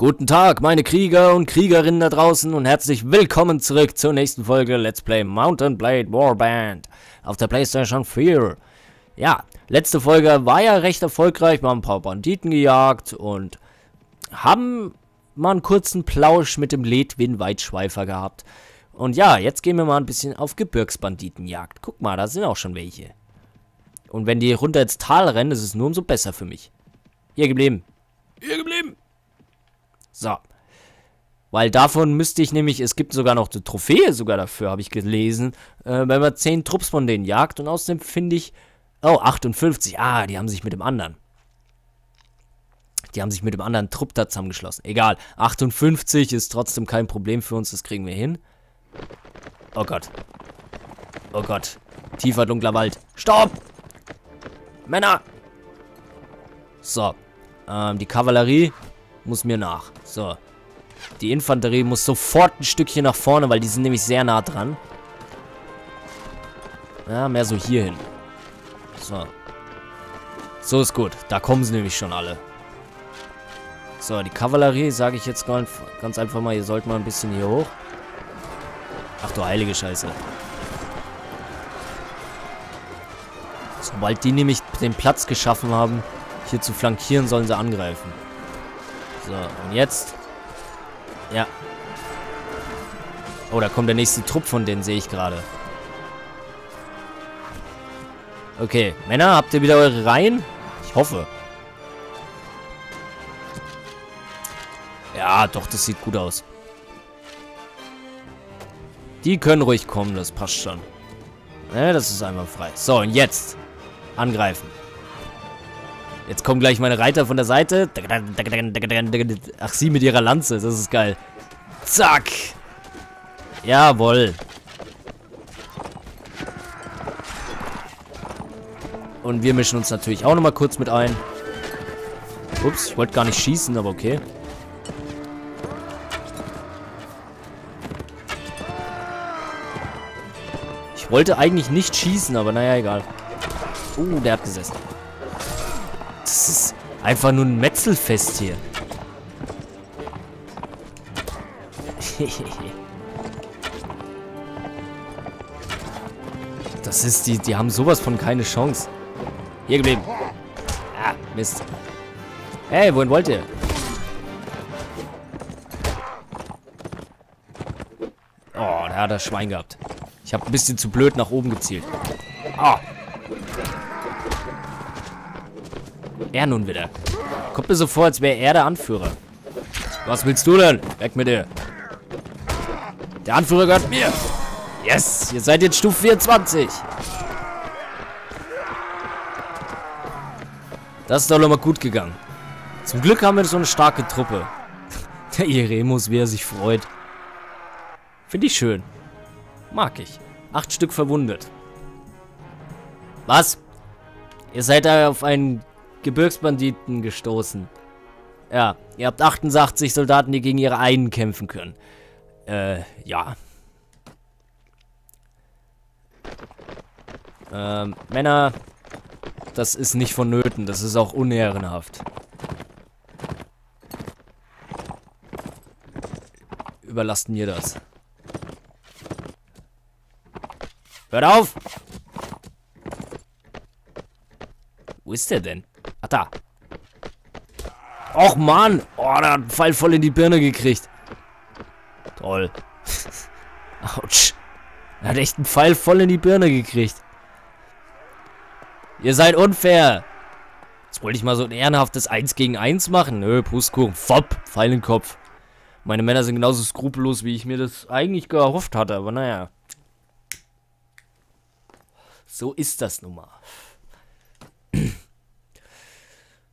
Guten Tag, meine Krieger und Kriegerinnen da draußen und herzlich willkommen zurück zur nächsten Folge Let's Play Mount & Blade Warband auf der PlayStation 4. Ja, letzte Folge war ja recht erfolgreich, wir haben ein paar Banditen gejagt und haben mal einen kurzen Plausch mit dem Ledwin Weitschweifer gehabt. Und ja, jetzt gehen wir mal ein bisschen auf Gebirgsbanditenjagd. Guck mal, da sind auch schon welche. Und wenn die runter ins Tal rennen, ist es nur umso besser für mich. Hier geblieben. Hier geblieben. So. Weil davon müsste ich nämlich, es gibt sogar noch eine Trophäe sogar dafür, habe ich gelesen. Wenn man 10 Trupps von denen jagt und außerdem finde ich, oh, 58. Ah, die haben sich mit dem anderen. Die haben sich mit dem anderen Trupp da zusammengeschlossen. Egal, 58 ist trotzdem kein Problem für uns, das kriegen wir hin. Oh Gott. Oh Gott. Tiefer, dunkler Wald. Stopp! Männer! So. Die Kavallerie muss mir nach. So. Die Infanterie muss sofort ein Stückchen nach vorne, weil die sind nämlich sehr nah dran. Ja, mehr so hier hin. So. So ist gut. Da kommen sie nämlich schon alle. So, die Kavallerie, sage ich jetzt ganz einfach mal, ihr sollt mal ein bisschen hier hoch. Ach du heilige Scheiße. Sobald die nämlich den Platz geschaffen haben, hier zu flankieren, sollen sie angreifen. So, und jetzt. Ja. Oh, da kommt der nächste Trupp von denen, sehe ich gerade. Okay, Männer, habt ihr wieder eure Reihen? Ich hoffe. Ja, doch, das sieht gut aus. Die können ruhig kommen, das passt schon. Ja, das ist einwandfrei. So, und jetzt. Angreifen. Jetzt kommen gleich meine Reiter von der Seite. Ach, sie mit ihrer Lanze. Das ist geil. Zack. Jawohl. Und wir mischen uns natürlich auch nochmal kurz mit ein. Ups, ich wollte gar nicht schießen, aber okay. Ich wollte eigentlich nicht schießen, aber naja, egal. Der hat gesessen. Das ist einfach nur ein Metzelfest hier. Das ist, die haben sowas von keine Chance. Hier geblieben. Ah, Mist. Hey, wohin wollt ihr? Oh, da hat er Schwein gehabt. Ich habe ein bisschen zu blöd nach oben gezielt. Ah. Er nun wieder. Kommt mir so vor, als wäre er der Anführer. Was willst du denn? Weg mit dir. Der Anführer gehört mir. Yes, ihr seid jetzt Stufe 24. Das ist doch nochmal gut gegangen. Zum Glück haben wir so eine starke Truppe. Der Iremus, wie er sich freut. Finde ich schön. Mag ich. 8 Stück verwundet. Was? Ihr seid da auf einen Gebirgsbanditen gestoßen. Ja, ihr habt 88 Soldaten, die gegen ihre einen kämpfen können. Ja. Männer, das ist nicht vonnöten. Das ist auch unehrenhaft. Überlasst mir das. Hört auf! Wo ist der denn? Ach, da. Och, Mann! Oh, der hat einen Pfeil voll in die Birne gekriegt. Toll. Autsch. Er hat echt einen Pfeil voll in die Birne gekriegt. Ihr seid unfair. Jetzt wollte ich mal so ein ehrenhaftes 1 gegen 1 machen. Nö, Pustkuchen. Fopp. Pfeil in den Kopf. Meine Männer sind genauso skrupellos, wie ich mir das eigentlich gehofft hatte. Aber naja. So ist das nun mal.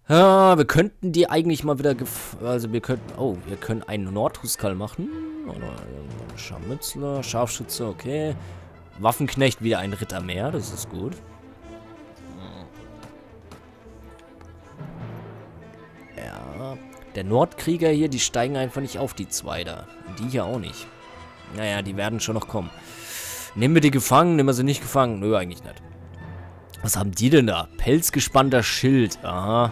Ja, wir könnten die eigentlich mal wieder... wir können einen Nordhuskal machen. Oder Scharmützler, Scharfschütze, okay. Waffenknecht, wieder ein Ritter mehr, das ist gut. Ja, der Nordkrieger hier, die steigen einfach nicht auf, die 2 da. Die hier auch nicht. Naja, die werden schon noch kommen. Nehmen wir die gefangen, nehmen wir sie nicht gefangen. Nö, eigentlich nicht. Was haben die denn da? Pelzgespannter Schild. Aha.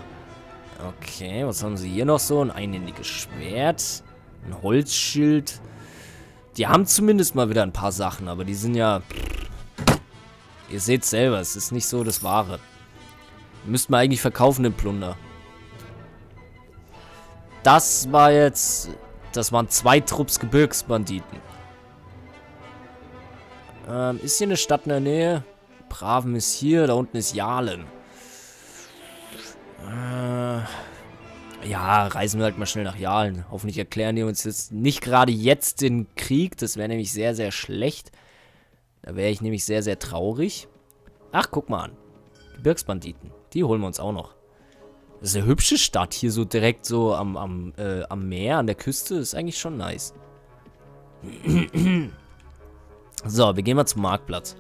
Okay, was haben sie hier noch so? Ein einhändiges Schwert, ein Holzschild. Die haben zumindest mal wieder ein paar Sachen, aber die sind ja... Ihr seht selber, es ist nicht so das Wahre. Müssten wir eigentlich verkaufen, den Plunder. Das war jetzt... Das waren 2 Trupps Gebirgsbanditen. Ist hier eine Stadt in der Nähe? Braven ist hier, da unten ist Jahlen. Ja, reisen wir halt mal schnell nach Jahlen. Hoffentlich erklären die uns jetzt nicht gerade jetzt den Krieg. Das wäre nämlich sehr, sehr schlecht. Da wäre ich nämlich sehr, sehr traurig. Ach, guck mal an. Gebirgsbanditen. Die holen wir uns auch noch. Das ist eine hübsche Stadt hier, so direkt so am Meer, an der Küste. Ist eigentlich schon nice. So, wir gehen mal zum Marktplatz.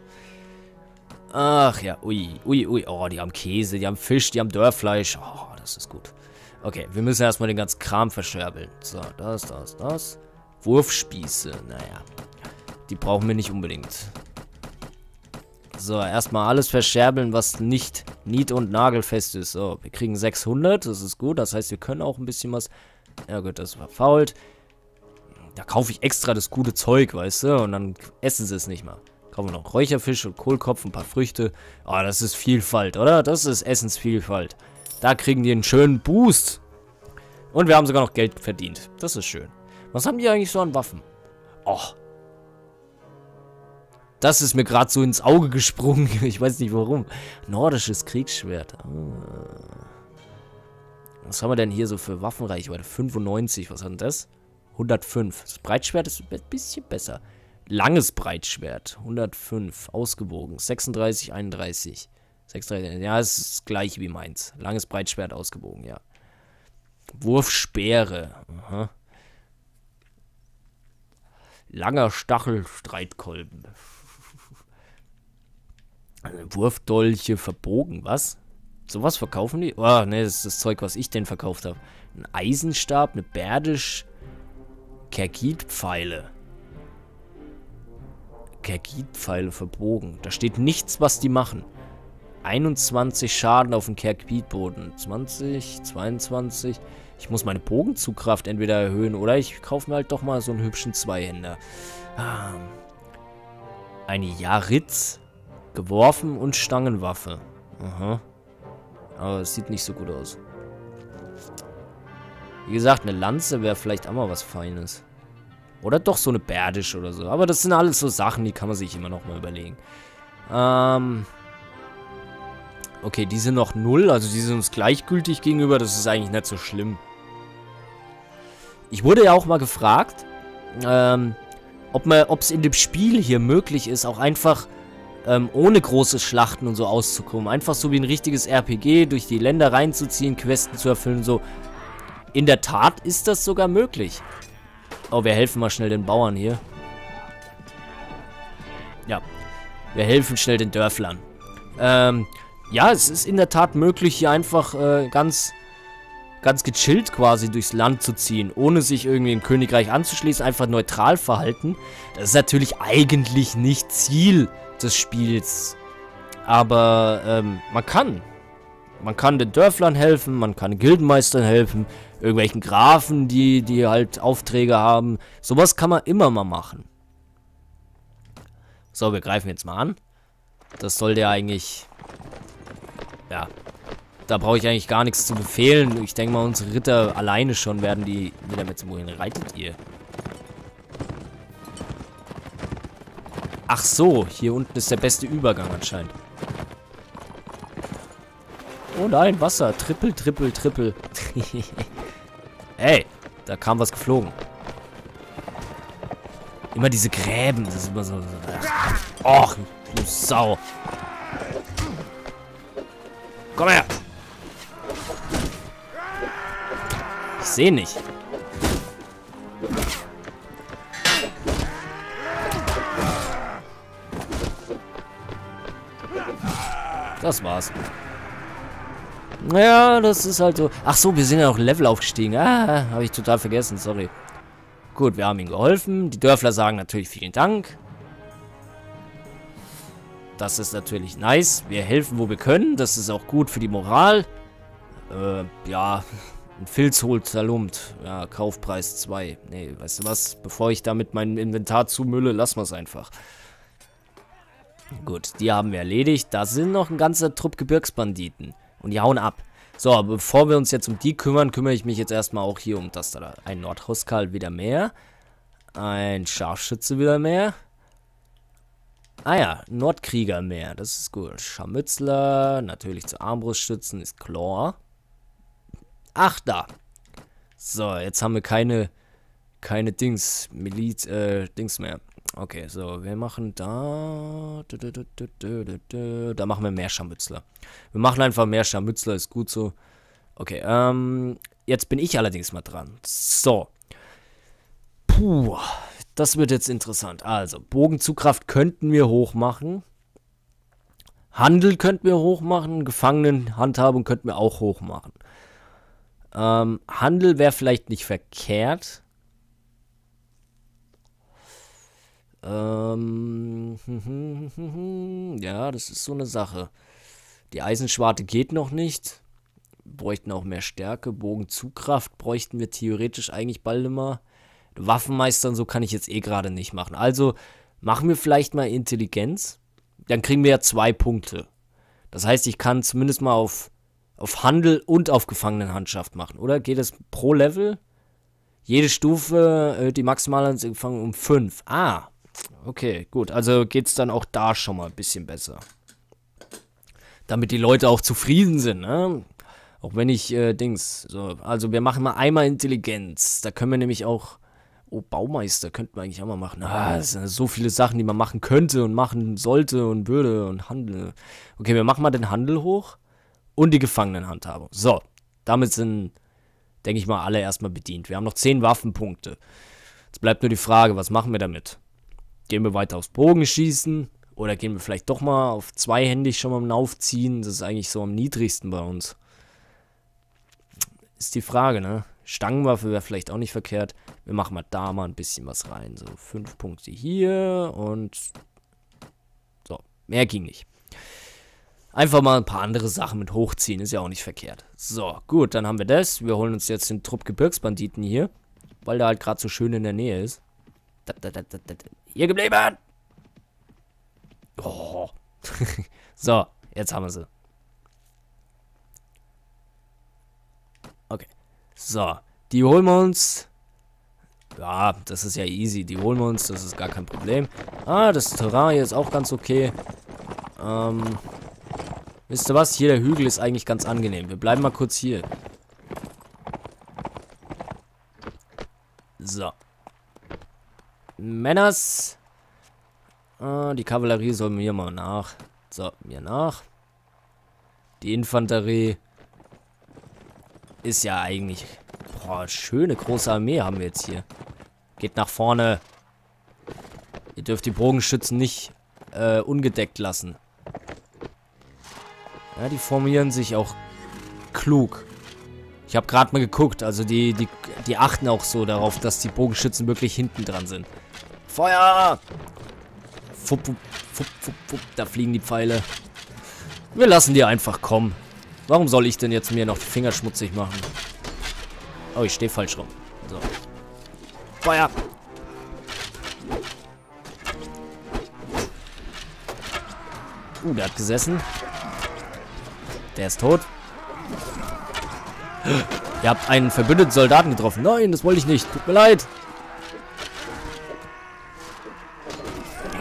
Ach ja, ui, ui, ui. Oh, die haben Käse, die haben Fisch, die haben Dörrfleisch. Oh, das ist gut. Okay, wir müssen erstmal den ganzen Kram verscherbeln. So, das. Wurfspieße, naja. Die brauchen wir nicht unbedingt. So, erstmal alles verscherbeln, was nicht nied- und nagelfest ist. So, wir kriegen 600, das ist gut. Das heißt, wir können auch ein bisschen was... Ja gut, das war verfault. Da kaufe ich extra das gute Zeug, weißt du? Und dann essen sie es nicht mal. Kaufen wir noch Räucherfisch und Kohlkopf, ein paar Früchte. Ah, oh, das ist Vielfalt, oder? Das ist Essensvielfalt. Da kriegen die einen schönen Boost. Und wir haben sogar noch Geld verdient. Das ist schön. Was haben die eigentlich so an Waffen? Och. Das ist mir gerade so ins Auge gesprungen. Ich weiß nicht warum. Nordisches Kriegsschwert. Was haben wir denn hier so für Waffenreichweite? 95, was hat denn das? 105. Das Breitschwert ist ein bisschen besser. Langes Breitschwert. 105. Ausgewogen. 36, 31. 36, ja, es ist das gleiche wie meins. Langes Breitschwert ausgewogen, ja. Wurfspeere. Aha. Langer Stachelstreitkolben. Wurfdolche verbogen, was? Sowas verkaufen die? Oh, ne, das ist das Zeug, was ich denn verkauft habe. Ein Eisenstab, eine Berdisch. Kergit-Pfeile. Kergit-Pfeile verbogen. Da steht nichts, was die machen. 21 Schaden auf dem Kergitboden. 20, 22. Ich muss meine Bogenzugkraft entweder erhöhen oder ich kaufe mir halt doch mal so einen hübschen Zweihänder. Eine Jaritz. Geworfen und Stangenwaffe. Aha. Aber es sieht nicht so gut aus. Wie gesagt, eine Lanze wäre vielleicht auch mal was Feines. Oder doch so eine Berdisch oder so. Aber das sind alles so Sachen, die kann man sich immer noch mal überlegen. Okay, die sind noch 0. Also die sind uns gleichgültig gegenüber. Das ist eigentlich nicht so schlimm. Ich wurde ja auch mal gefragt, ob es in dem Spiel hier möglich ist, auch einfach... ohne große Schlachten und so auszukommen. Einfach so wie ein richtiges RPG, durch die Länder reinzuziehen, Questen zu erfüllen, so. In der Tat ist das sogar möglich. Oh, wir helfen mal schnell den Bauern hier. Ja. Wir helfen schnell den Dörflern. Ja, es ist in der Tat möglich, hier einfach ganz gechillt quasi durchs Land zu ziehen, ohne sich irgendwie im Königreich anzuschließen, einfach neutral verhalten. Das ist natürlich eigentlich nicht Ziel des Spiels, aber man kann den Dörflern helfen, man kann Gildenmeistern helfen, irgendwelchen Grafen, die halt Aufträge haben, sowas kann man immer mal machen. So, wir greifen jetzt mal an. Das soll der eigentlich, ja, da brauche ich eigentlich gar nichts zu befehlen. Ich denke mal, unsere Ritter alleine schon werden die damit zum Wohin reitet ihr? Ach so, hier unten ist der beste Übergang anscheinend. Oh nein, Wasser. Trippel, trippel, trippel. Ey, da kam was geflogen. Immer diese Gräben. Das ist immer so... Och, du Sau. Komm her. Ich sehe nicht. Das war's. Naja, das ist halt so. Ach so, wir sind ja noch Level aufgestiegen. Ah, habe ich total vergessen, sorry. Gut, wir haben ihm geholfen. Die Dörfler sagen natürlich vielen Dank. Das ist natürlich nice. Wir helfen, wo wir können. Das ist auch gut für die Moral. Ja, ein Filzhol zerlumpt. Ja, Kaufpreis 2. Nee, weißt du was? Bevor ich damit mein Inventar zumülle, lassen wir es einfach. Gut, die haben wir erledigt. Da sind noch ein ganzer Trupp Gebirgsbanditen. Und die hauen ab. So, bevor wir uns jetzt um die kümmern, kümmere ich mich jetzt erstmal auch hier um das da. Ein Nordhauskal wieder mehr. Ein Scharfschütze wieder mehr. Ah ja, Nordkrieger mehr. Das ist gut. Scharmützler, natürlich zu Armbrustschützen ist Chlor. Ach, da. So, jetzt haben wir keine Dings, Miliz, Dings mehr. Okay, so, wir machen da... Da machen wir mehr Scharmützler. Wir machen einfach mehr Scharmützler, ist gut so. Okay, jetzt bin ich allerdings mal dran. So. Puh, das wird jetzt interessant. Also, Bogenzugkraft könnten wir hochmachen. Handel könnten wir hochmachen. Gefangenenhandhabung könnten wir auch hochmachen. Handel wäre vielleicht nicht verkehrt. Ja, das ist so eine Sache. Die Eisenschwarte geht noch nicht. Bräuchten auch mehr Stärke. Bogenzugkraft bräuchten wir theoretisch eigentlich bald immer. Waffenmeistern, so kann ich jetzt eh gerade nicht machen. Also machen wir vielleicht mal Intelligenz. Dann kriegen wir ja 2 Punkte. Das heißt, ich kann zumindest mal auf Handel und auf Gefangenenhandschaft machen, oder? Geht das pro Level? Jede Stufe, die maximale an Gefangenen um 5. Ah, okay, gut. Also geht es dann auch da schon mal ein bisschen besser. Damit die Leute auch zufrieden sind, ne? Auch wenn ich, so, also wir machen mal einmal Intelligenz. Da können wir nämlich auch... Oh, Baumeister könnten wir eigentlich auch mal machen. Ah, es sind so viele Sachen, die man machen könnte und machen sollte und würde und Handel. Okay, wir machen mal den Handel hoch und die Gefangenenhandhabung. So, damit sind, denke ich mal, alle erstmal bedient. Wir haben noch 10 Waffenpunkte. Jetzt bleibt nur die Frage, was machen wir damit? Gehen wir weiter aufs Bogenschießen oder gehen wir vielleicht doch mal auf zweihändig schon mal im Lauf ziehen? Das ist eigentlich so am niedrigsten bei uns. Ist die Frage, ne? Stangenwaffe wäre vielleicht auch nicht verkehrt. Wir machen mal da mal ein bisschen was rein. So, 5 Punkte hier und so, mehr ging nicht. Einfach mal ein paar andere Sachen mit hochziehen, ist ja auch nicht verkehrt. So, gut, dann haben wir das. Wir holen uns jetzt den Trupp Gebirgsbanditen hier, weil der halt gerade so schön in der Nähe ist. Hier geblieben! Oh. So, jetzt haben wir sie. Okay. So, die holen wir uns. Ja, das ist ja easy. Die holen wir uns, das ist gar kein Problem. Ah, das Terrain hier ist auch ganz okay. Wisst ihr was? Hier der Hügel ist eigentlich ganz angenehm. Wir bleiben mal kurz hier. So. Männers. Die Kavallerie soll mir mal nach. So, mir nach. Die Infanterie. Ist ja eigentlich... Boah, schöne große Armee haben wir jetzt hier. Geht nach vorne. Ihr dürft die Bogenschützen nicht ungedeckt lassen. Ja, die formieren sich auch klug. Ich habe gerade mal geguckt. Also die achten auch so darauf, dass die Bogenschützen wirklich hinten dran sind. Feuer! Fupp, fupp, fupp, fupp, fupp. Da fliegen die Pfeile. Wir lassen die einfach kommen. Warum soll ich denn jetzt mir noch die Finger schmutzig machen? Oh, ich stehe falsch rum. So. Feuer! Der hat gesessen. Der ist tot. Ihr habt einen verbündeten Soldaten getroffen. Nein, das wollte ich nicht. Tut mir leid.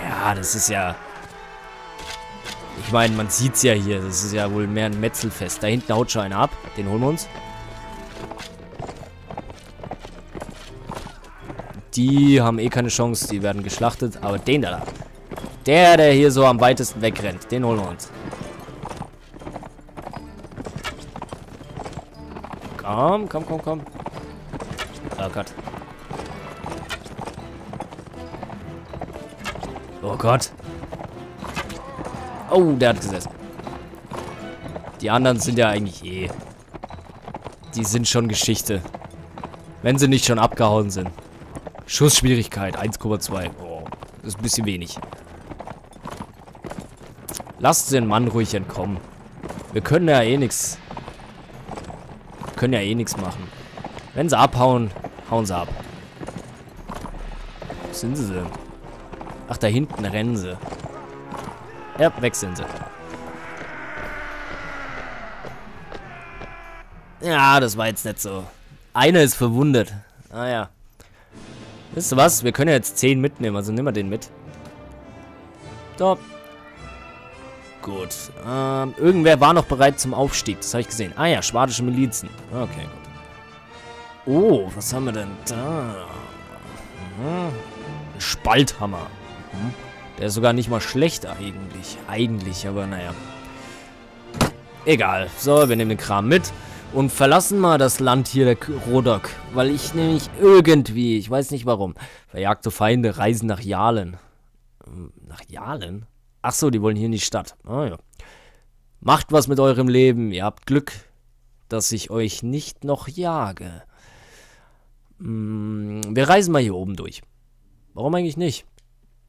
Ja, das ist ja... Ich meine, man sieht es ja hier. Das ist ja wohl mehr ein Metzelfest. Da hinten haut schon einer ab. Den holen wir uns. Die haben eh keine Chance. Die werden geschlachtet. Aber den da. Der hier so am weitesten wegrennt. Den holen wir uns. Komm, komm, komm, komm. Oh Gott. Oh Gott. Oh, der hat gesessen. Die anderen sind ja eigentlich eh... Die sind schon Geschichte. Wenn sie nicht schon abgehauen sind. Schussschwierigkeit 1,2. Oh, das ist ein bisschen wenig. Lasst den Mann ruhig entkommen. Wir können ja eh nichts. können ja eh nichts machen. Wenn sie abhauen, hauen sie ab. Wo sind sie denn? Ach, da hinten rennen sie. Ja, weg sind sie. Ja, das war jetzt nicht so. Einer ist verwundet. Ah ja. Wisst ihr was? Wir können ja jetzt 10 mitnehmen, also nehmen wir den mit. So. Gut. Irgendwer war noch bereit zum Aufstieg. Das habe ich gesehen. Ah ja, schwadische Milizen. Okay, gut. Oh, was haben wir denn da? Ein Spalthammer. Der ist sogar nicht mal schlecht eigentlich. Eigentlich, aber naja. Egal. So, wir nehmen den Kram mit. Und verlassen mal das Land hier, der Rodok. Weil ich nämlich irgendwie, ich weiß nicht warum, verjagte Feinde reisen nach Jalen. Nach Jalen? Ach so, die wollen hier in die Stadt. Ah ja. Macht was mit eurem Leben. Ihr habt Glück, dass ich euch nicht noch jage. Wir reisen mal hier oben durch. Warum eigentlich nicht?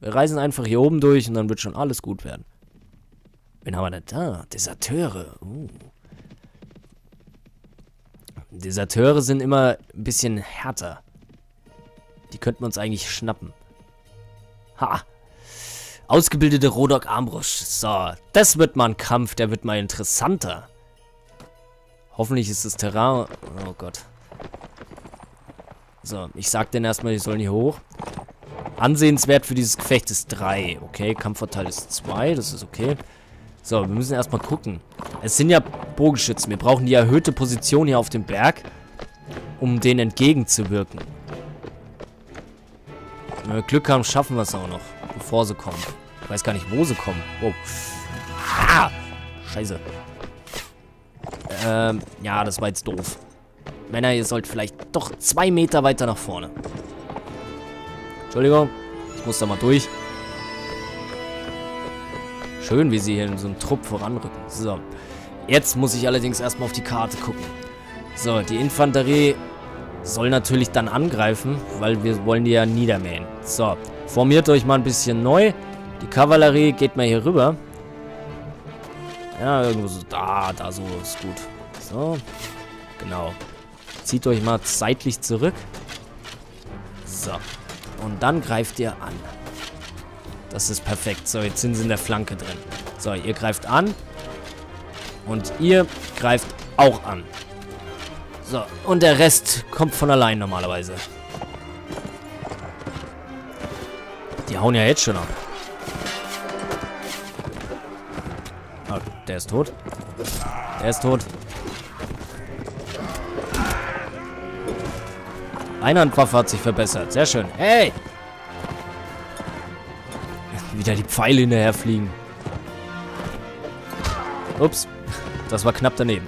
Wir reisen einfach hier oben durch und dann wird schon alles gut werden. Wen haben wir denn da? Deserteure. Deserteure sind immer ein bisschen härter. Die könnten wir uns eigentlich schnappen. Ha! Ausgebildete Rodok-Armbrust. So, das wird mal ein Kampf, der wird mal interessanter. Hoffentlich ist das Terrain... Oh Gott. So, ich sag denen erstmal, die sollen hier hoch. Ansehenswert für dieses Gefecht ist 3. Okay, Kampfvorteil ist 2, das ist okay. So, wir müssen erstmal gucken. Es sind ja Bogenschützen. Wir brauchen die erhöhte Position hier auf dem Berg, um denen entgegenzuwirken. Wenn wir Glück haben, schaffen wir es auch noch, bevor sie kommen. Ich weiß gar nicht, wo sie kommen. Oh. Ah! Scheiße. Ja, das war jetzt doof. Männer, ihr sollt vielleicht doch 2 Meter weiter nach vorne. Entschuldigung, ich muss da mal durch. Schön, wie sie hier in so einem Trupp voranrücken. So. Jetzt muss ich allerdings erstmal auf die Karte gucken. So, die Infanterie soll natürlich dann angreifen, weil wir wollen die ja niedermähen. So, formiert euch mal ein bisschen neu. Die Kavallerie geht mal hier rüber. Ja, irgendwo so da so ist gut. So, genau. Zieht euch mal seitlich zurück. So, und dann greift ihr an. Das ist perfekt. So, jetzt sind sie in der Flanke drin. So, ihr greift an. Und ihr greift auch an. So, und der Rest kommt von allein normalerweise. Die hauen ja jetzt schon ab. Oh, der ist tot. Der ist tot. Einhandwaffe hat sich verbessert. Sehr schön. Hey! Wieder die Pfeile hinterherfliegen. Ups, das war knapp daneben.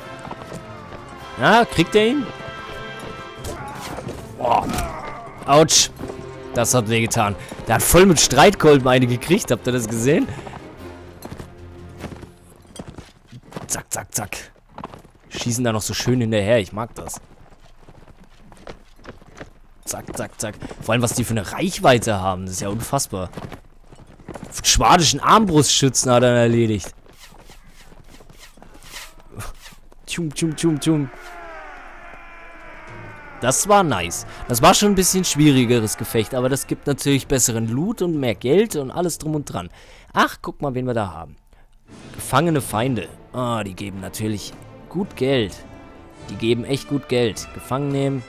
Na, kriegt er ihn? Oh. Autsch. Das hat wehgetan. Der hat voll mit Streitkolben eine gekriegt. Habt ihr das gesehen? Zack, zack, zack. Schießen da noch so schön hinterher. Ich mag das. Zack, zack, zack. Vor allem, was die für eine Reichweite haben. Das ist ja unfassbar. Schwadischen Armbrustschützen hat er erledigt. Tschum, tschum, tschum, tschum. Das war nice. Das war schon ein bisschen schwierigeres Gefecht, aber das gibt natürlich besseren Loot und mehr Geld und alles drum und dran. Ach, guck mal, wen wir da haben. Gefangene Feinde. Ah, die geben natürlich gut Geld. Die geben echt gut Geld. Gefangen nehmen.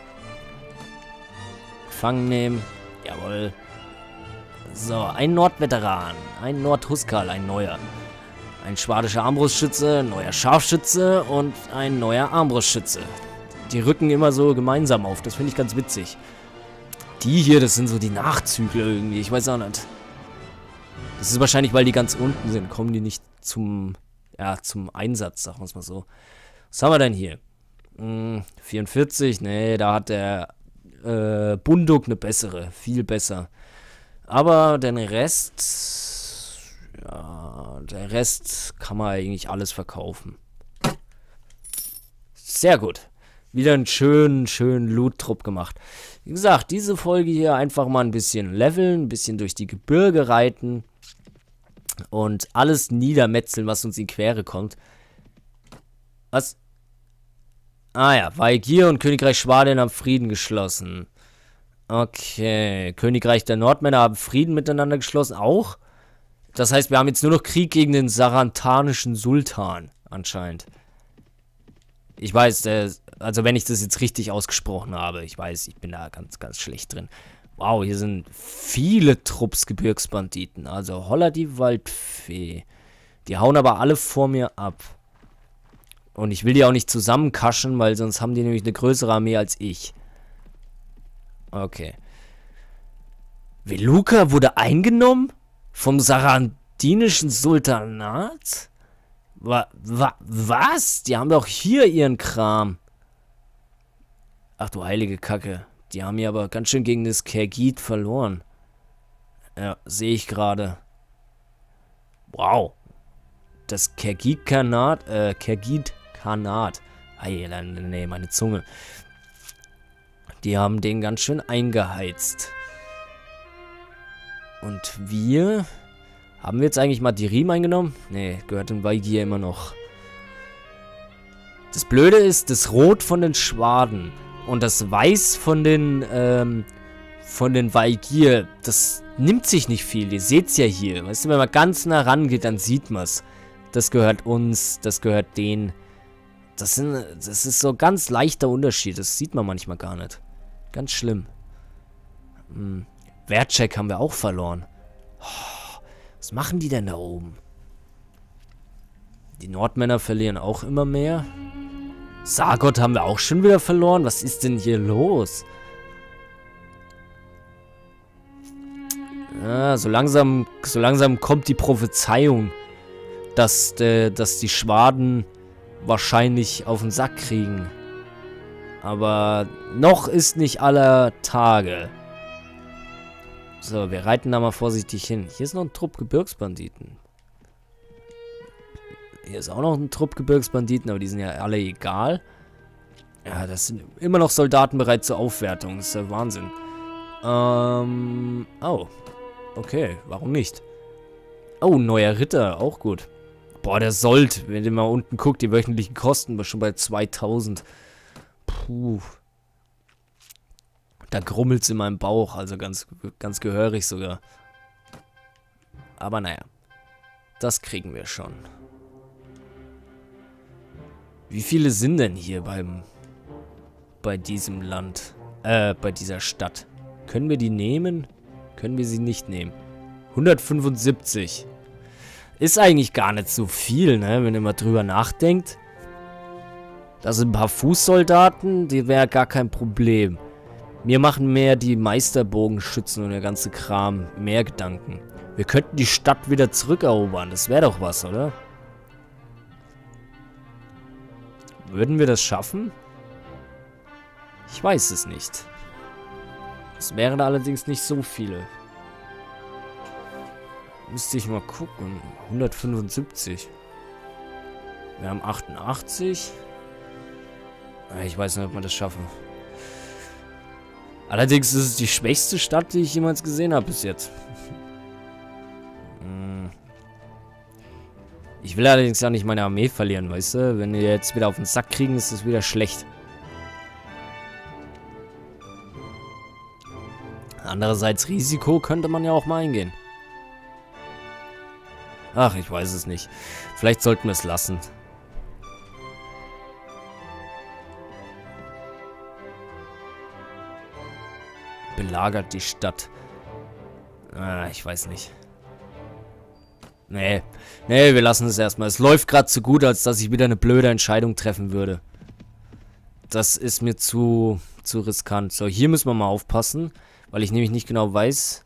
Gefangen nehmen. Jawohl. So, ein Nordveteran, ein Nordhuskal, ein neuer. Ein schwadischer Armbrustschütze, neuer Scharfschütze und ein neuer Armbrustschütze. Die rücken immer so gemeinsam auf, das finde ich ganz witzig. Die hier, das sind so die Nachzügler irgendwie, ich weiß auch nicht. Das ist wahrscheinlich, weil die ganz unten sind, kommen die nicht zum Einsatz, sagen wir es mal so. Was haben wir denn hier? 44, nee, da hat der Bunduk eine bessere, viel besser. Aber den Rest, ja, der Rest kann man eigentlich alles verkaufen. Sehr gut. Wieder einen schönen Loot-Trupp gemacht. Wie gesagt, diese Folge hier einfach mal ein bisschen leveln, ein bisschen durch die Gebirge reiten und alles niedermetzeln, was uns in die Quere kommt. Was? Ah ja, Valkyr und Königreich Schwaden haben Frieden geschlossen. Okay, Königreich der Nordmänner haben Frieden miteinander geschlossen, auch? Das heißt, wir haben jetzt nur noch Krieg gegen den Sarandanischen Sultan, anscheinend. Ich weiß, also wenn ich das jetzt richtig ausgesprochen habe, ich weiß, ich bin da ganz, ganz schlecht drin. Wow, hier sind viele Trupps Gebirgsbanditen, also holla die Waldfee. Die hauen aber alle vor mir ab. Und ich will die auch nicht zusammenkaschen, weil sonst haben die nämlich eine größere Armee als ich. Okay. Veluca wurde eingenommen? Vom Sarandinischen Sultanat? Was? Die haben doch hier ihren Kram. Ach du heilige Kacke. Die haben hier aber ganz schön gegen das Kergit verloren. Ja, sehe ich gerade. Wow. Das Kergit-Kanat, Kergit-Kanat. Ei, nee, meine Zunge. Die haben den ganz schön eingeheizt. Und wir... Haben wir jetzt eigentlich mal die Riem eingenommen? Nee, gehört in Valkyrie immer noch. Das Blöde ist, das Rot von den Schwaden und das Weiß von den Valkyrie, das nimmt sich nicht viel. Ihr seht es ja hier. Weißt du, wenn man ganz nah rangeht, dann sieht man es. Das gehört uns, das gehört denen. Das ist so ganz leichter Unterschied. Das sieht man manchmal gar nicht. Ganz schlimm. Hm. Wertcheck haben wir auch verloren. Oh, was machen die denn da oben? Die Nordmänner verlieren auch immer mehr. Sargott haben wir auch schon wieder verloren. Was ist denn hier los? Ja, so langsam kommt die Prophezeiung, dass die Schwaden wahrscheinlich auf den Sack kriegen. Aber noch ist nicht aller Tage. So, wir reiten da mal vorsichtig hin. Hier ist noch ein Trupp Gebirgsbanditen. Hier ist auch noch ein Trupp Gebirgsbanditen, aber die sind ja alle egal. Ja, das sind immer noch Soldaten bereit zur Aufwertung. Das ist der Wahnsinn. Oh. Okay, warum nicht? Oh, neuer Ritter, auch gut. Boah, der Sold, wenn ihr mal unten guckt, die wöchentlichen Kosten, war schon bei 2000. Puh. Da grummelt's in meinem Bauch, also ganz, ganz gehörig sogar. Aber naja, das kriegen wir schon. Wie viele sind denn hier bei diesem Land? Bei dieser Stadt. Können wir die nehmen? Können wir sie nicht nehmen? 175. Ist eigentlich gar nicht so viel, ne? Wenn ihr mal drüber nachdenkt. Das sind ein paar Fußsoldaten, die wäre gar kein Problem. Mir machen mehr die Meisterbogenschützen und der ganze Kram mehr Gedanken. Wir könnten die Stadt wieder zurückerobern. Das wäre doch was, oder? Würden wir das schaffen? Ich weiß es nicht. Es wären allerdings nicht so viele. Müsste ich mal gucken. 175. Wir haben 88. Ich weiß nicht, ob wir das schaffen. Allerdings ist es die schwächste Stadt, die ich jemals gesehen habe bis jetzt. Ich will allerdings auch nicht meine Armee verlieren, weißt du? Wenn wir jetzt wieder auf den Sack kriegen, ist es wieder schlecht. Andererseits Risiko könnte man ja auch mal eingehen. Ach, ich weiß es nicht. Vielleicht sollten wir es lassen. Belagert die Stadt. Ah, ich weiß nicht. Nee, wir lassen es erstmal. Es läuft gerade zu gut, als dass ich wieder eine blöde Entscheidung treffen würde. Das ist mir zu riskant. So, hier müssen wir mal aufpassen, weil ich nämlich nicht genau weiß,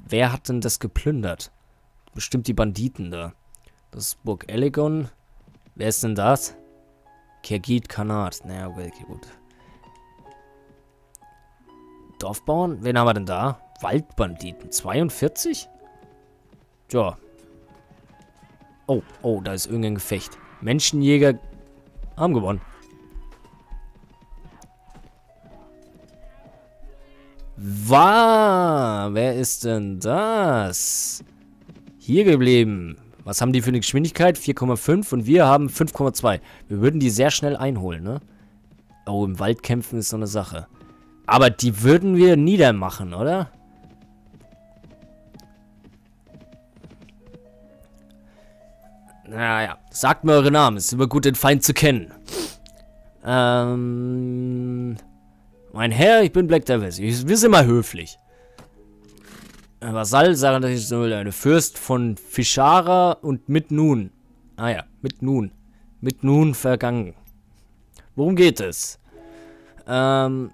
wer hat denn das geplündert? Bestimmt die Banditen da. Das ist Burg Elegon. Wer ist denn das? Kergit-Kanat. Naja, okay, gut. Dorfbauern? Wen haben wir denn da? Waldbanditen. 42? Tja. Oh, da ist irgendein Gefecht. Menschenjäger haben gewonnen. Wer ist denn das? Hier geblieben. Was haben die für eine Geschwindigkeit? 4,5 und wir haben 5,2. Wir würden die sehr schnell einholen, ne? Oh, im Wald kämpfen ist so eine Sache. Aber die würden wir niedermachen, oder? Naja, sagt mir eure Namen. Es ist immer gut, den Feind zu kennen. Mein Herr, ich bin Black Devils. Wir sind mal höflich. Vasall, Sarandinisches Sultanat, Fürst von Fischara und mit nun. Ah ja, mit nun. Mit nun vergangen. Worum geht es? Ergebt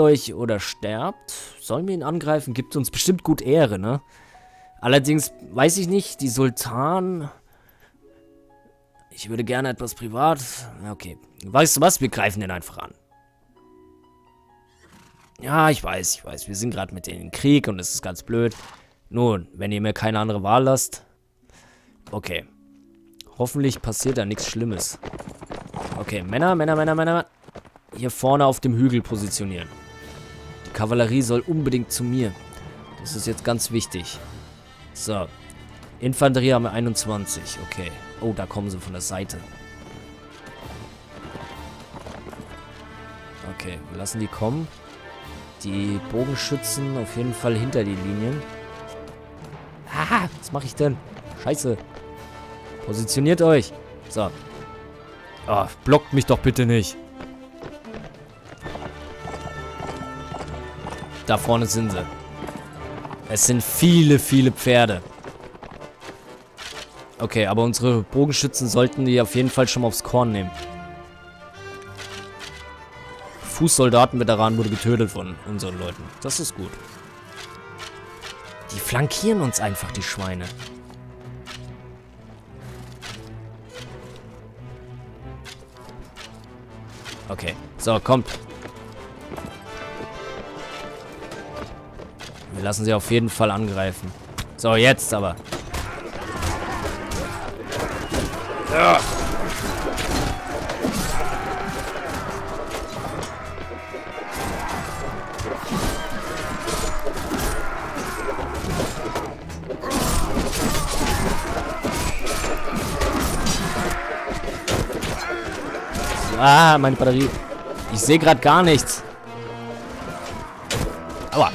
euch oder sterbt. Sollen wir ihn angreifen? Gibt uns bestimmt gut Ehre, ne? Allerdings weiß ich nicht, die Sultan... Ich würde gerne etwas privat... Okay. Weißt du was? Wir greifen den einfach an. Ja, ich weiß. Wir sind gerade mit denen im Krieg und es ist ganz blöd. Nun, wenn ihr mir keine andere Wahl lasst... Okay. Hoffentlich passiert da nichts Schlimmes. Okay, Männer. Hier vorne auf dem Hügel positionieren. Die Kavallerie soll unbedingt zu mir. Das ist jetzt ganz wichtig. So. Infanterie haben wir 21. Okay. Oh, da kommen sie von der Seite. Okay, wir lassen die kommen. Die Bogenschützen auf jeden Fall hinter die Linien. Ah, was mache ich denn? Scheiße. Positioniert euch. So. Oh, blockt mich doch bitte nicht. Da vorne sind sie. Es sind viele Pferde. Okay, aber unsere Bogenschützen sollten die auf jeden Fall schon mal aufs Korn nehmen. Fußsoldatenveteran wurde getötet von unseren Leuten. Das ist gut. Die flankieren uns einfach, die Schweine. Okay, so, kommt. Wir lassen sie auf jeden Fall angreifen. So, jetzt aber. Ja. Ah, meine Batterie. Ich sehe gerade gar nichts. Aua.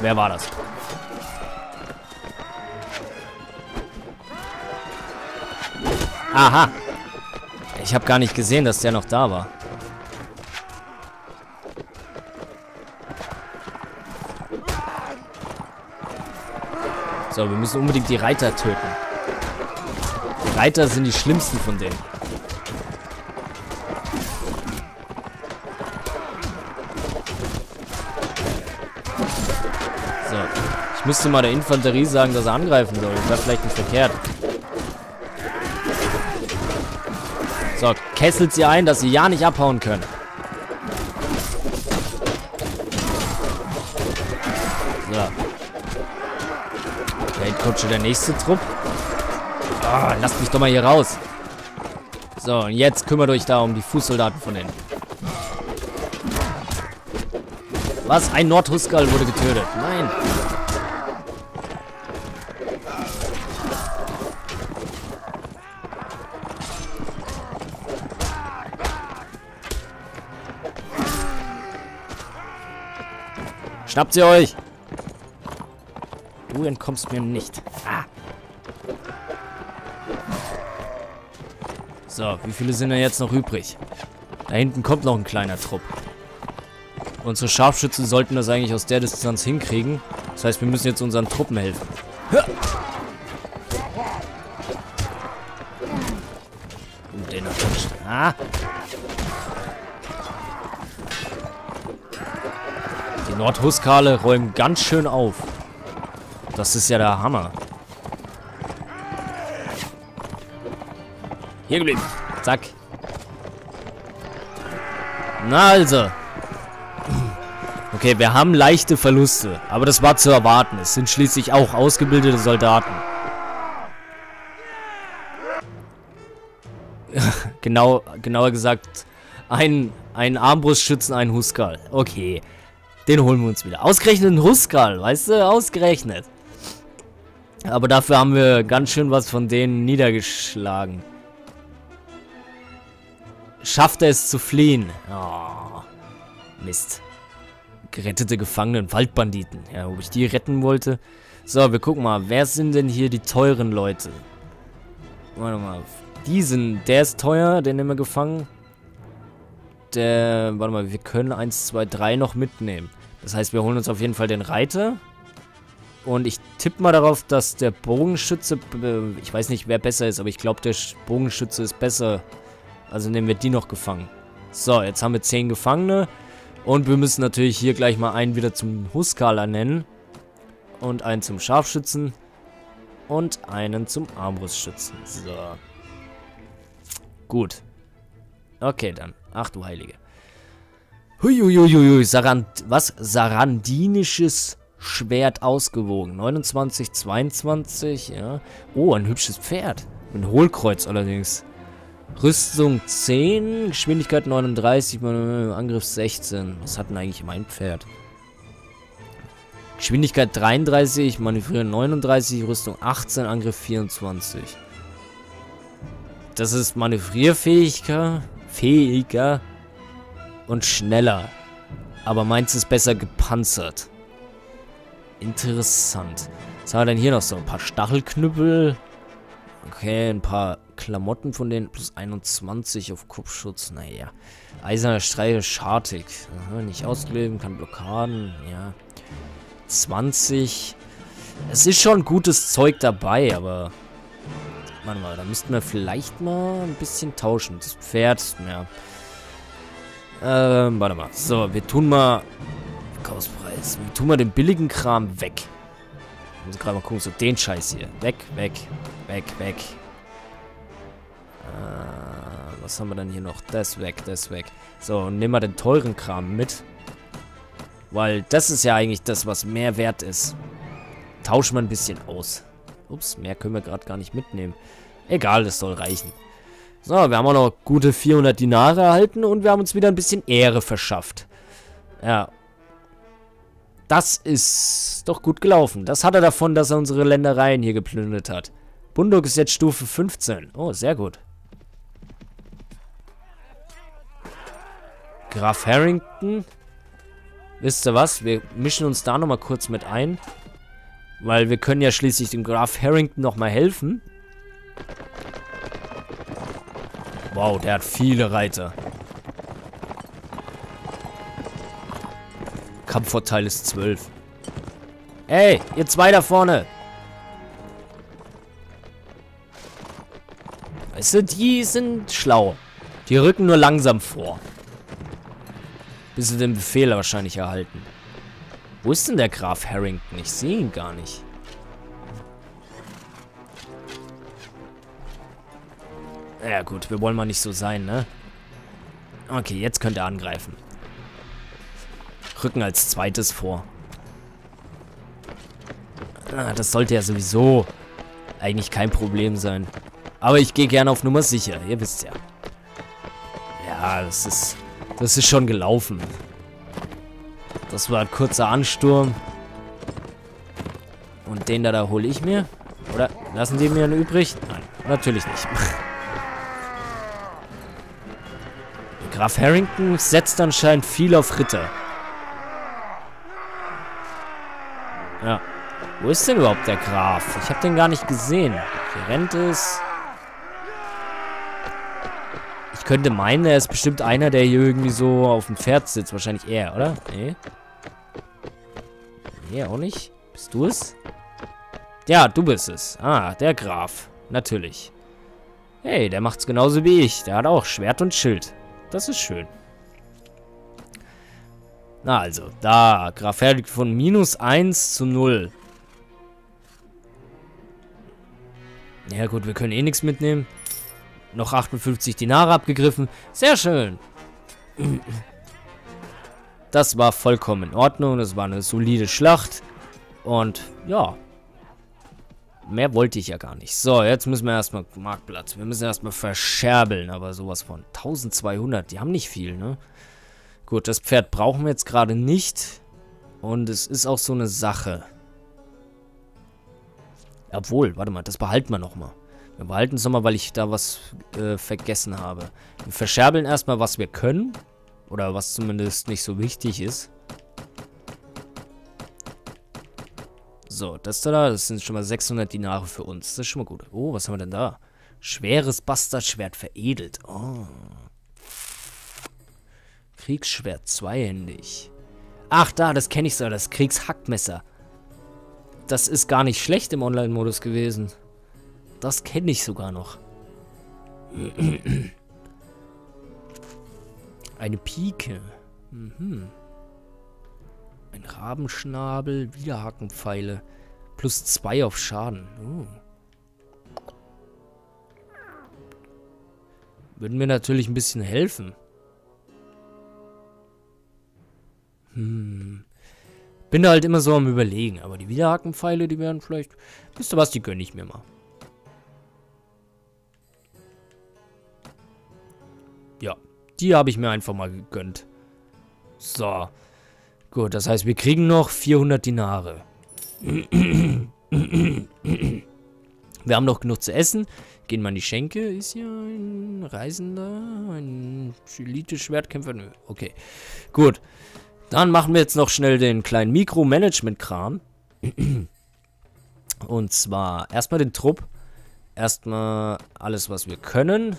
Wer war das? Aha. Ich habe gar nicht gesehen, dass der noch da war. So, wir müssen unbedingt die Reiter töten. Die Reiter sind die schlimmsten von denen. So. Ich müsste mal der Infanterie sagen, dass er angreifen soll. Das wäre vielleicht nicht verkehrt. So, kesselt sie ein, dass sie ja nicht abhauen können. So. Feldkutsche, der nächste Trupp. Oh, lasst mich doch mal hier raus. So, und jetzt kümmert euch da um die Fußsoldaten von denen. Was? Ein Nordhuskal wurde getötet. Nein. Schnappt sie euch! Du entkommst mir nicht. Ah. So, wie viele sind denn jetzt noch übrig? Da hinten kommt noch ein kleiner Trupp. Unsere Scharfschützen sollten das eigentlich aus der Distanz hinkriegen. Das heißt, wir müssen jetzt unseren Truppen helfen. Den hat er schon. Ah! Nordhuskale räumen ganz schön auf. Das ist ja der Hammer. Hier geblieben. Zack. Na also. Okay, wir haben leichte Verluste. Aber das war zu erwarten. Es sind schließlich auch ausgebildete Soldaten. Genauer gesagt, ein Armbrustschützen, ein Huskal. Okay. Den holen wir uns wieder. Ausgerechnet ein Huskal, weißt du? Ausgerechnet. Aber dafür haben wir ganz schön was von denen niedergeschlagen. Schafft er es zu fliehen? Oh, Mist. Gerettete Gefangenen, Waldbanditen. Ja, ob ich die retten wollte. So, wir gucken mal. Wer sind denn hier die teuren Leute? Warte mal. Diesen, der ist teuer, den nehmen wir gefangen. Der, warte mal, wir können 1, 2, 3 noch mitnehmen. Das heißt, wir holen uns auf jeden Fall den Reiter. Und ich tippe mal darauf, dass der Bogenschütze, ich weiß nicht, wer besser ist, aber ich glaube, der Bogenschütze ist besser. Also nehmen wir die noch gefangen. So, jetzt haben wir 10 Gefangene. Und wir müssen natürlich hier gleich mal einen wieder zum Huskaler nennen. Und einen zum Scharfschützen. Und einen zum Armbrustschützen. So. Gut. Okay, dann. Ach du Heilige. Huiuiuiui. Was? Sarandinisches Schwert ausgewogen. 29, 22, ja. Oh, ein hübsches Pferd. Ein Hohlkreuz allerdings. Rüstung 10, Geschwindigkeit 39, Angriff 16. Was hat denn eigentlich mein Pferd? Geschwindigkeit 33, Manövrieren 39, Rüstung 18, Angriff 24. Das ist manövrierfähiger, fähiger und schneller. Aber meins ist besser gepanzert. Interessant. Was haben wir denn hier noch? So ein paar Stachelknüppel. Okay, ein paar Klamotten von denen. Plus 21 auf Kopfschutz. Naja. Eiserner Streiche, schartig. Aha, nicht auskleben, kann Blockaden. Ja. 20. Es ist schon gutes Zeug dabei, aber... Warte mal, da müssten wir vielleicht mal ein bisschen tauschen. Das Pferd, ja. Warte mal. So, wir tun mal... Kaufpreis. Wir tun mal den billigen Kram weg. Ich muss gerade mal gucken, so den Scheiß hier. Weg, weg, weg, weg. Was haben wir denn hier noch? Das weg, das weg. So, und nehmen wir den teuren Kram mit. Weil das ist ja eigentlich das, was mehr wert ist. Tauschen wir ein bisschen aus. Ups, mehr können wir gerade gar nicht mitnehmen. Egal, das soll reichen. So, wir haben auch noch gute 400 Dinare erhalten und wir haben uns wieder ein bisschen Ehre verschafft. Ja. Das ist doch gut gelaufen. Das hat er davon, dass er unsere Ländereien hier geplündert hat. Bundok ist jetzt Stufe 15. Oh, sehr gut. Graf Harrington. Wisst ihr was? Wir mischen uns da nochmal kurz mit ein. Weil wir können ja schließlich dem Graf Harrington nochmal helfen. Wow, der hat viele Reiter. Kampfvorteil ist 12. Ey, ihr zwei da vorne. Weißt du, die sind schlau. Die rücken nur langsam vor. Bis sie den Befehl wahrscheinlich erhalten. Wo ist denn der Graf Harrington? Ich sehe ihn gar nicht. Ja gut, wir wollen mal nicht so sein, ne? Okay, jetzt könnt ihr angreifen. Rücken als zweites vor. Ah, das sollte ja sowieso eigentlich kein Problem sein. Aber ich gehe gerne auf Nummer sicher, ihr wisst ja. Ja, das ist schon gelaufen. Das war ein kurzer Ansturm. Und den da hole ich mir. Oder lassen die mir einen übrig? Nein, natürlich nicht. Graf Harrington setzt anscheinend viel auf Ritter. Ja. Wo ist denn überhaupt der Graf? Ich habe den gar nicht gesehen. Hier rennt es. Ich könnte meinen, er ist bestimmt einer, der hier irgendwie so auf dem Pferd sitzt. Wahrscheinlich er, oder? Nee. Nee, auch nicht. Bist du es? Ja, du bist es. Ah, der Graf. Natürlich. Hey, der macht's genauso wie ich. Der hat auch Schwert und Schild. Das ist schön. Na also, da, Graf Harrington von -1 zu 0. Ja gut, wir können eh nichts mitnehmen. Noch 58 Dinare abgegriffen. Sehr schön. Das war vollkommen in Ordnung. Das war eine solide Schlacht. Und ja, mehr wollte ich ja gar nicht. So, jetzt müssen wir erstmal Marktplatz. Wir müssen erstmal verscherbeln, aber sowas von 1200. Die haben nicht viel, ne? Gut, das Pferd brauchen wir jetzt gerade nicht. Und es ist auch so eine Sache. Obwohl, warte mal, das behalten wir nochmal. Wir behalten es nochmal, weil ich da was vergessen habe. Wir verscherbeln erstmal, was wir können. Oder was zumindest nicht so wichtig ist. So, das da, das sind schon mal 600 Dinare für uns. Das ist schon mal gut. Oh, was haben wir denn da? Schweres Bastardschwert veredelt. Oh. Kriegsschwert zweihändig. Ach da, das kenne ich so, das Kriegshackmesser. Das ist gar nicht schlecht im Online-Modus gewesen. Das kenne ich sogar noch. Eine Pike. Mhm. Ein Rabenschnabel, Widerhakenpfeile. Plus 2 auf Schaden. Oh. Würden mir natürlich ein bisschen helfen. Hm. Bin da halt immer so am Überlegen. Aber die Widerhakenpfeile, die wären vielleicht... Wisst ihr was, die gönne ich mir mal. Ja, die habe ich mir einfach mal gegönnt. So. Gut, das heißt, wir kriegen noch 400 Dinare. Wir haben noch genug zu essen. Gehen wir in die Schenke. Ist hier ein Reisender? Ein Elite-Schwertkämpfer? Nö. Okay. Gut. Dann machen wir jetzt noch schnell den kleinen Mikromanagement-Kram. Und zwar erstmal den Trupp. Erstmal alles, was wir können.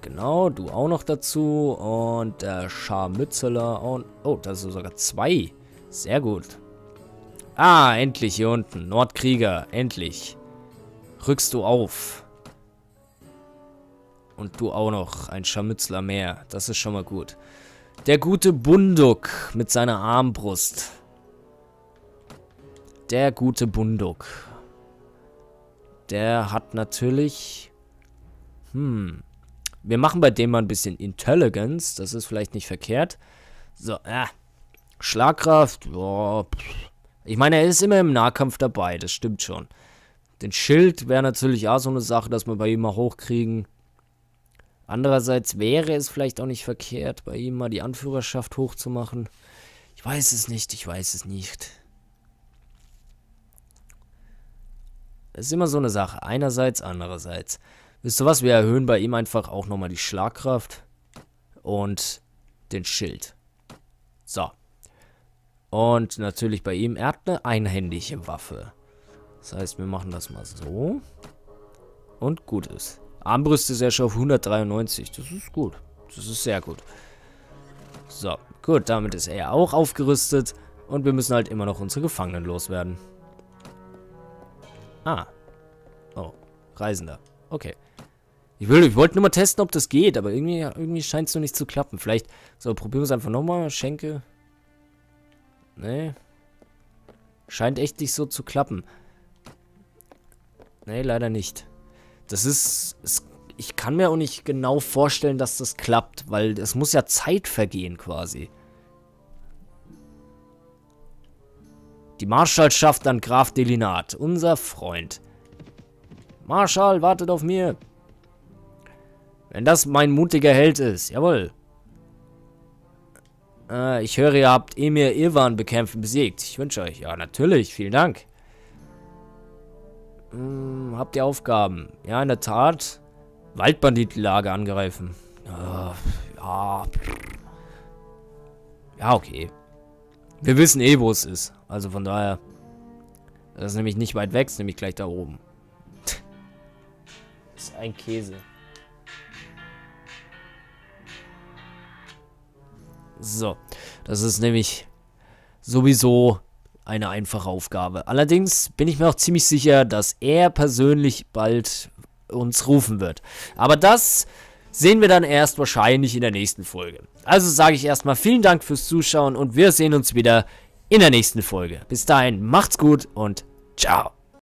Genau, du auch noch dazu. Und der Scharmützeler. Und oh, da sind sogar 2. Sehr gut. Ah, endlich hier unten. Nordkrieger, endlich. Rückst du auf. Und du auch noch. Ein Scharmützeler mehr. Das ist schon mal gut. Der gute Bunduk mit seiner Armbrust. Der gute Bunduk. Der hat natürlich... Hm... Wir machen bei dem mal ein bisschen Intelligence. Das ist vielleicht nicht verkehrt. So, Schlagkraft. Oh, ich meine, er ist immer im Nahkampf dabei. Das stimmt schon. Den Schild wäre natürlich auch so eine Sache, dass wir bei ihm mal hochkriegen. Andererseits wäre es vielleicht auch nicht verkehrt, bei ihm mal die Anführerschaft hochzumachen. Ich weiß es nicht. Ich weiß es nicht. Das ist immer so eine Sache. Einerseits, andererseits. Wisst ihr was? Wir erhöhen bei ihm einfach auch nochmal die Schlagkraft und den Schild. So. Und natürlich bei ihm, er hat eine einhändige Waffe. Das heißt, wir machen das mal so. Und gut ist. Armbrüste ist ja schon auf 193. Das ist gut. Das ist sehr gut. So, gut. Damit ist er auch aufgerüstet. Und wir müssen halt immer noch unsere Gefangenen loswerden. Ah. Oh, Reisender. Okay. Ich wollte nur mal testen, ob das geht, aber irgendwie scheint es noch nicht zu klappen. Vielleicht, so, probieren wir es einfach nochmal. Schenke. Nee. Scheint echt nicht so zu klappen. Nee, leider nicht. Das ist... ich kann mir auch nicht genau vorstellen, dass das klappt, weil es muss ja Zeit vergehen quasi. Die Marschallschaft an Graf Delinat, unser Freund. Marschall, wartet auf mir. Wenn das mein mutiger Held ist. Jawohl. Ich höre, ihr habt Emir Irwan bekämpft und besiegt. Ich wünsche euch. Ja, natürlich. Vielen Dank. Habt ihr Aufgaben? Ja, in der Tat. Waldbanditlager angreifen. Ja. Ja, okay. Wir wissen eh, wo es ist. Also von daher. Das ist nämlich nicht weit weg. Das ist nämlich gleich da oben. Ein Käse. So, das ist nämlich sowieso eine einfache Aufgabe. Allerdings bin ich mir auch ziemlich sicher, dass er persönlich bald uns rufen wird. Aber das sehen wir dann erst wahrscheinlich in der nächsten Folge. Also sage ich erstmal vielen Dank fürs Zuschauen und wir sehen uns wieder in der nächsten Folge. Bis dahin, macht's gut und ciao.